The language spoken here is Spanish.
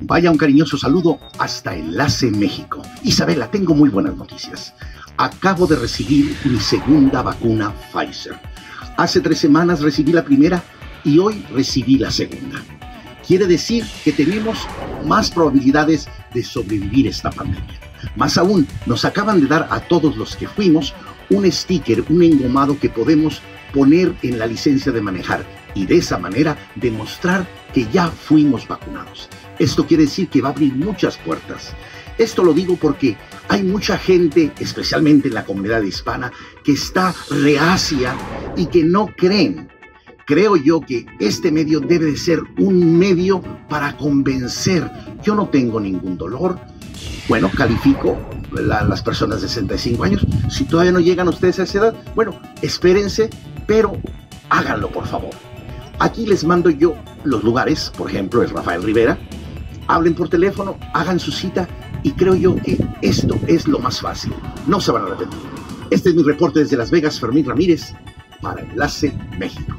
Vaya un cariñoso saludo hasta Enlace México. Isabela, tengo muy buenas noticias. Acabo de recibir mi segunda vacuna Pfizer. Hace 3 semanas recibí la primera y hoy recibí la segunda. Quiere decir que tenemos más probabilidades de sobrevivir esta pandemia. Más aún, nos acaban de dar a todos los que fuimos un sticker, un engomado que podemos poner en la licencia de manejar y de esa manera demostrar que ya fuimos vacunados. Esto quiere decir que va a abrir muchas puertas. Esto lo digo porque hay mucha gente, especialmente en la comunidad hispana, que está reacia y que no creen. Creo yo que este medio debe de ser un medio para convencer. Yo no tengo ningún dolor. Bueno, califico las personas de 65 años. Si todavía no llegan ustedes a esa edad, bueno, espérense, pero háganlo, por favor. Aquí les mando yo los lugares, por ejemplo, es Rafael Rivera. Hablen por teléfono, hagan su cita y creo yo que esto es lo más fácil. No se van a arrepentir. Este es mi reporte desde Las Vegas, Fermín Ramírez, para Enlace México.